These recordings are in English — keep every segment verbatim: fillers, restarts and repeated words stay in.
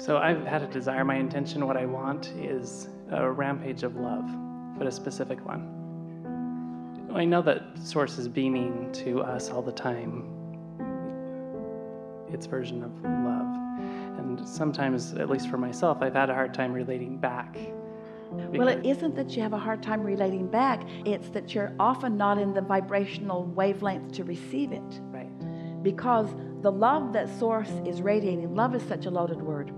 So I've had a desire, my intention, what I want is a rampage of love, but a specific one. I know that Source is beaming to us all the time its version of love. And sometimes, at least for myself, I've had a hard time relating back. Well, it isn't that you have a hard time relating back, it's that you're often not in the vibrational wavelength to receive it. Right. Because the love that Source is radiating, love is such a loaded word,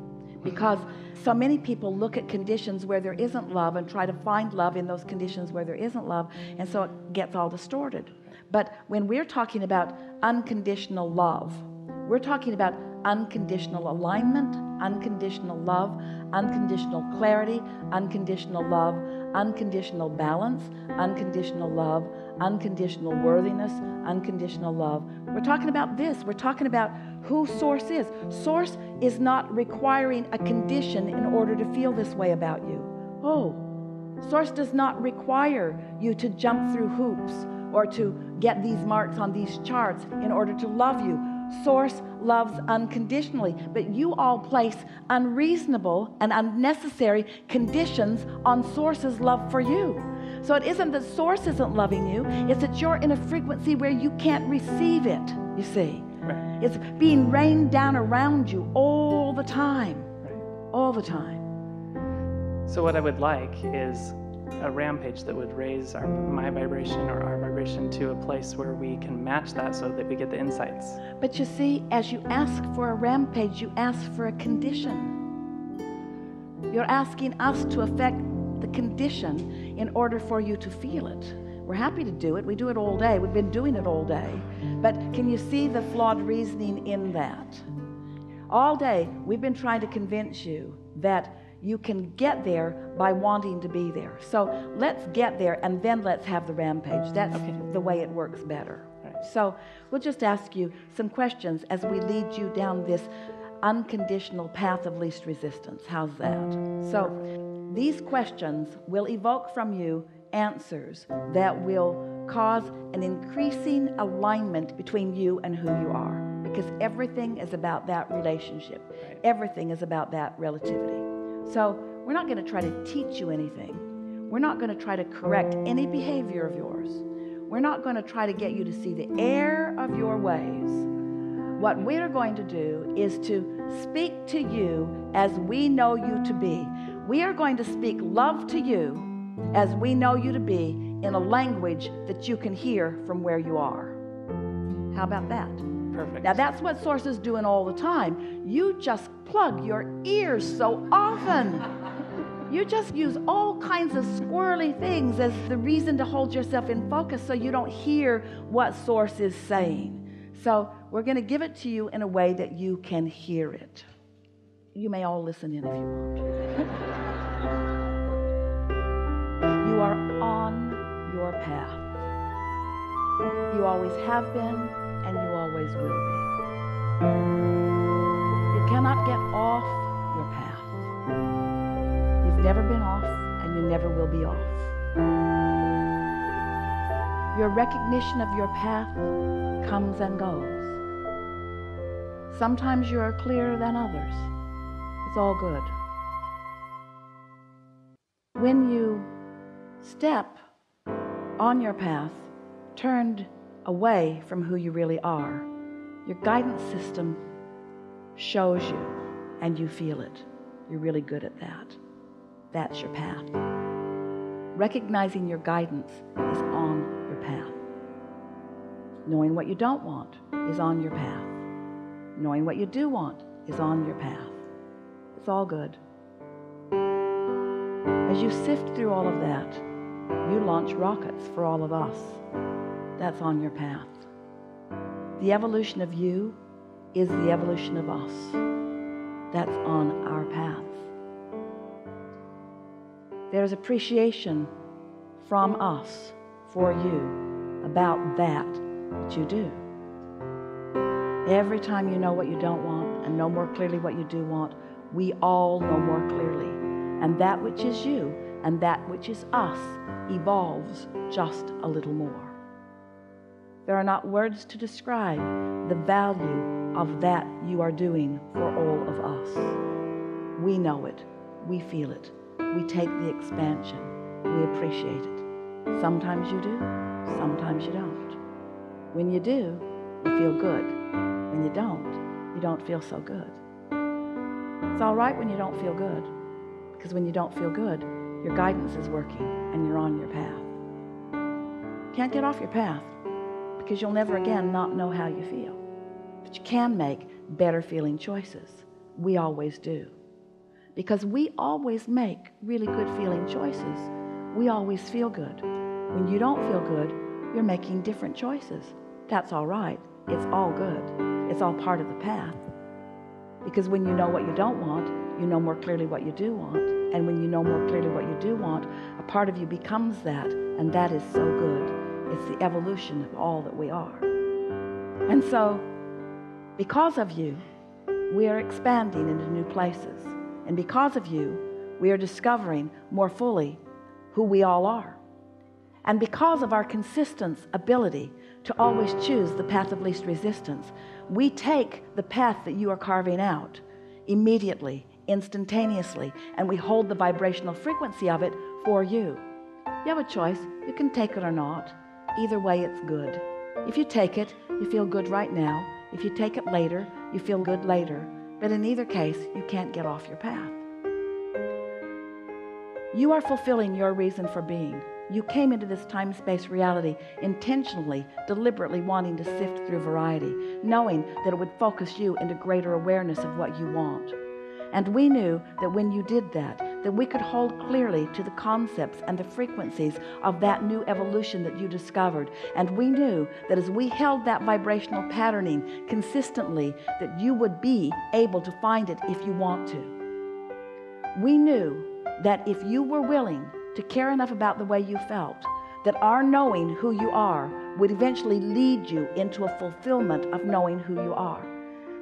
because so many people look at conditions where there isn't love and try to find love in those conditions where there isn't love, and so it gets all distorted. But when we're talking about unconditional love, we're talking about unconditional alignment, unconditional love, unconditional clarity, unconditional love, unconditional balance, unconditional love, unconditional worthiness, unconditional love. We're talking about this. We're talking about who Source is. Source is not requiring a condition in order to feel this way about you. Oh, Source does not require you to jump through hoops or to get these marks on these charts in order to love you. Source loves unconditionally, but you all place unreasonable and unnecessary conditions on Source's love for you. So it isn't that Source isn't loving you, it's that you're in a frequency where you can't receive it, you see. Right. It's being rained down around you all the time, right. all the time. So what I would like is a rampage that would raise our, my vibration or our vibration to a place where we can match that so that we get the insights. But you see, as you ask for a rampage, you ask for a condition. You're asking us to affect the condition in order for you to feel it. We're happy to do it. We do it all day. We've been doing it all day. But can you see the flawed reasoning in that? All day, we've been trying to convince you that you can get there by wanting to be there. So let's get there and then let's have the rampage. That's okay. The way it works better. Right. So we'll just ask you some questions as we lead you down this unconditional path of least resistance. How's that? So these questions will evoke from you answers that will cause an increasing alignment between you and who you are, because everything is about that relationship. Right. Everything is about that relativity. So we're not going to try to teach you anything. We're not going to try to correct any behavior of yours. We're not going to try to get you to see the error of your ways. What we're going to do is to speak to you as we know you to be. We are going to speak love to you as we know you to be in a language that you can hear from where you are. How about that? Perfect. Now that's what Source is doing all the time. You just plug your ears so often. You just use all kinds of squirrely things as the reason to hold yourself in focus so you don't hear what Source is saying. So we're going to give it to you in a way that you can hear it. You may all listen in if you want. You are on your path. You always have been. And you always will be. You cannot get off your path. You've never been off, and you never will be off. Your recognition of your path comes and goes. Sometimes you are clearer than others. It's all good. When you step on your path, turned away from who you really are, your guidance system shows you and you feel it. You're really good at that. That's your path. Recognizing your guidance is on your path. Knowing what you don't want is on your path. Knowing what you do want is on your path. It's all good. As you sift through all of that, you launch rockets for all of us. That's on your path. The evolution of you is the evolution of us. That's on our path. There's appreciation from us for you about that that you do. Every time you know what you don't want and know more clearly what you do want, we all know more clearly. And that which is you and that which is us evolves just a little more. There are not words to describe the value of that you are doing for all of us. We know it. We feel it. We take the expansion. We appreciate it. Sometimes you do. Sometimes you don't. When you do, you feel good. When you don't, you don't feel so good. It's all right when you don't feel good, because when you don't feel good, your guidance is working and you're on your path. Can't get off your path, because you'll never again not know how you feel. But you can make better feeling choices. We always do. Because we always make really good feeling choices. We always feel good. When you don't feel good, you're making different choices. That's all right. It's all good. It's all part of the path. Because when you know what you don't want, you know more clearly what you do want. And when you know more clearly what you do want, a part of you becomes that, and that is so good. It's the evolution of all that we are. And so, because of you, we are expanding into new places. And because of you, we are discovering more fully who we all are. And because of our consistent ability to always choose the path of least resistance, we take the path that you are carving out immediately, instantaneously, and we hold the vibrational frequency of it for you. You have a choice. You can take it or not. Either way, it's good. If you take it, you feel good right now. If you take it later, you feel good later. But in either case, you can't get off your path. You are fulfilling your reason for being. You came into this time-space reality intentionally, deliberately wanting to sift through variety, knowing that it would focus you into greater awareness of what you want. And we knew that when you did that, that we could hold clearly to the concepts and the frequencies of that new evolution that you discovered. And we knew that as we held that vibrational patterning consistently, that you would be able to find it if you want to. We knew that if you were willing to care enough about the way you felt, that our knowing who you are would eventually lead you into a fulfillment of knowing who you are.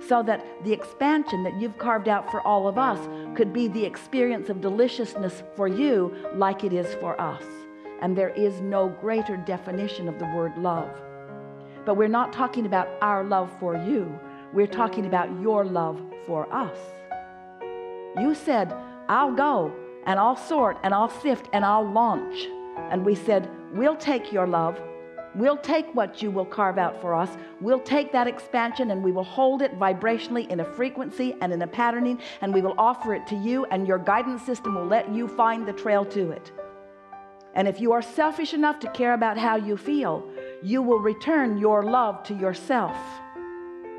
So that the expansion that you've carved out for all of us could be the experience of deliciousness for you like it is for us. And there is no greater definition of the word love. But we're not talking about our love for you. We're talking about your love for us. You said, I'll go and I'll sort and I'll sift and I'll launch. And we said, we'll take your love. We'll take what you will carve out for us. We'll take that expansion and we will hold it vibrationally in a frequency and in a patterning, and we will offer it to you, and your guidance system will let you find the trail to it. And if you are selfish enough to care about how you feel, you will return your love to yourself.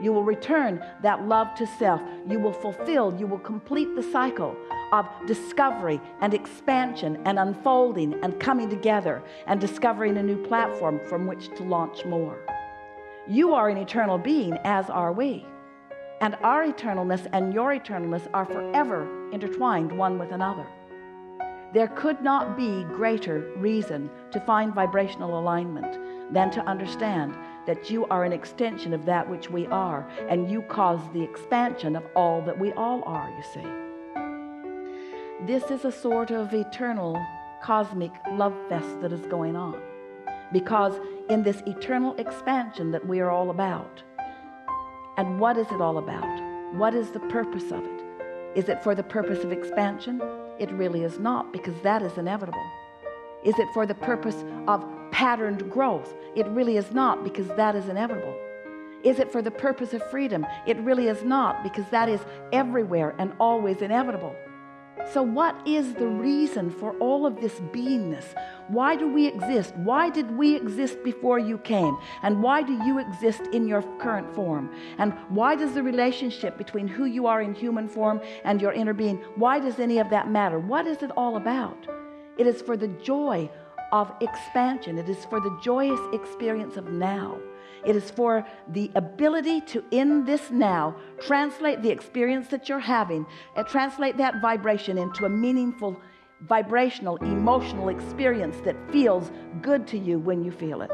You will return that love to self. You will fulfill, you will complete the cycle of discovery and expansion and unfolding and coming together and discovering a new platform from which to launch more. You are an eternal being, as are we. And our eternalness and your eternalness are forever intertwined one with another. There could not be greater reason to find vibrational alignment than to understand that you are an extension of that which we are, and you cause the expansion of all that we all are, you see. This is a sort of eternal cosmic love fest that is going on, because in this eternal expansion that we are all about, and what is it all about? What is the purpose of it? Is it for the purpose of expansion? It really is not, because that is inevitable. Is it for the purpose of patterned growth? It really is not, because that is inevitable. Is it for the purpose of freedom? It really is not, because that is everywhere and always inevitable. So what is the reason for all of this beingness? Why do we exist? Why did we exist before you came? And why do you exist in your current form? And why does the relationship between who you are in human form and your inner being, why does any of that matter? What is it all about? It is for the joy of expansion. It is for the joyous experience of now. It is for the ability to, in this now, translate the experience that you're having, and translate that vibration into a meaningful, vibrational, emotional experience that feels good to you when you feel it.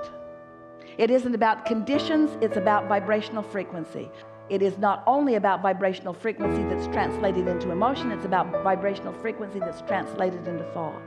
It isn't about conditions, it's about vibrational frequency. It is not only about vibrational frequency that's translated into emotion, it's about vibrational frequency that's translated into thought.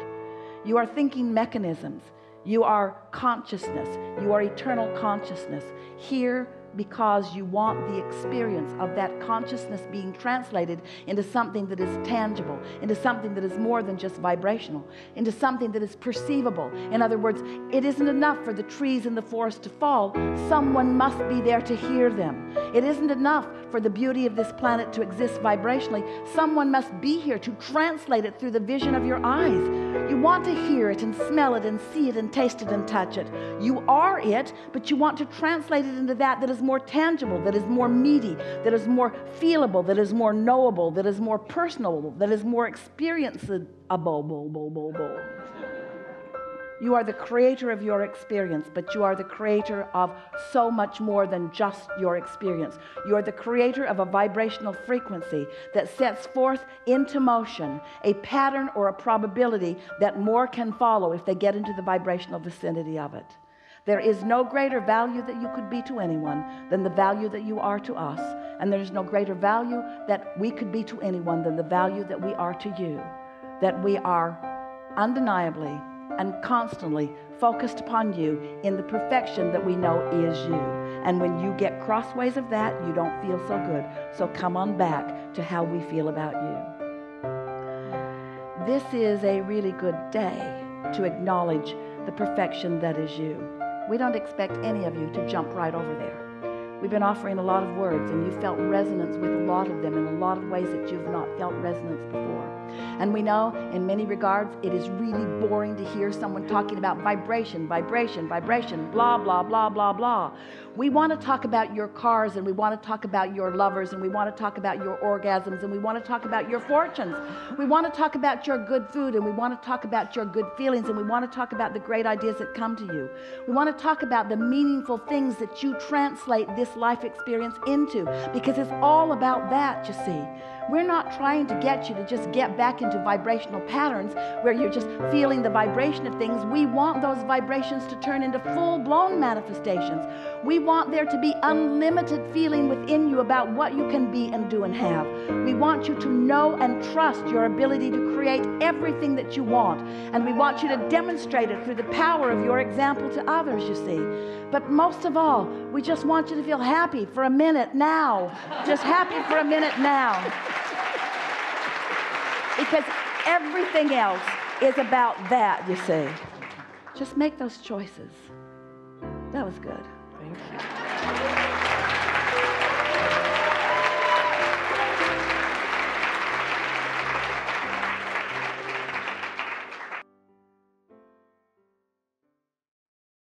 You are thinking mechanisms. You are consciousness. You are eternal consciousness, here, because you want the experience of that consciousness being translated into something that is tangible, into something that is more than just vibrational, into something that is perceivable. In other words, it isn't enough for the trees in the forest to fall. Someone must be there to hear them. It isn't enough for the beauty of this planet to exist vibrationally. Someone must be here to translate it through the vision of your eyes. You want to hear it and smell it and see it and taste it and touch it. You are it, but you want to translate it into that that is more tangible, that is more meaty, that is more feelable, that is more knowable, that is more personal, that is more experienceable. You are the creator of your experience, but you are the creator of so much more than just your experience. You are the creator of a vibrational frequency that sets forth into motion a pattern or a probability that more can follow if they get into the vibrational vicinity of it. There is no greater value that you could be to anyone than the value that you are to us. And there's no greater value that we could be to anyone than the value that we are to you. That we are undeniably and constantly focused upon you in the perfection that we know is you. And when you get crossways of that, you don't feel so good. So come on back to how we feel about you. This is a really good day to acknowledge the perfection that is you. We don't expect any of you to jump right over there. We've been offering a lot of words, and you felt resonance with a lot of them in a lot of ways that you've not felt resonance before. And we know in many regards it is really boring to hear someone talking about vibration, vibration, vibration, blah, blah, blah, blah, blah. We want to talk about your cars, and we want to talk about your lovers, and we want to talk about your orgasms, and we want to talk about your fortunes. We want to talk about your good food, and we want to talk about your good feelings, and we want to talk about the great ideas that come to you. We want to talk about the meaningful things that you translate this life experience into, because it's all about that, you see. We're not trying to get you to just get back into vibrational patterns where you're just feeling the vibration of things. We want those vibrations to turn into full-blown manifestations. We want there to be unlimited feeling within you about what you can be and do and have. We want you to know and trust your ability to create everything that you want. And we want you to demonstrate it through the power of your example to others, you see. But most of all, we just want you to feel happy for a minute now. Just happy for a minute now. Because everything else is about that, you see. Just make those choices. That was good. Thank you.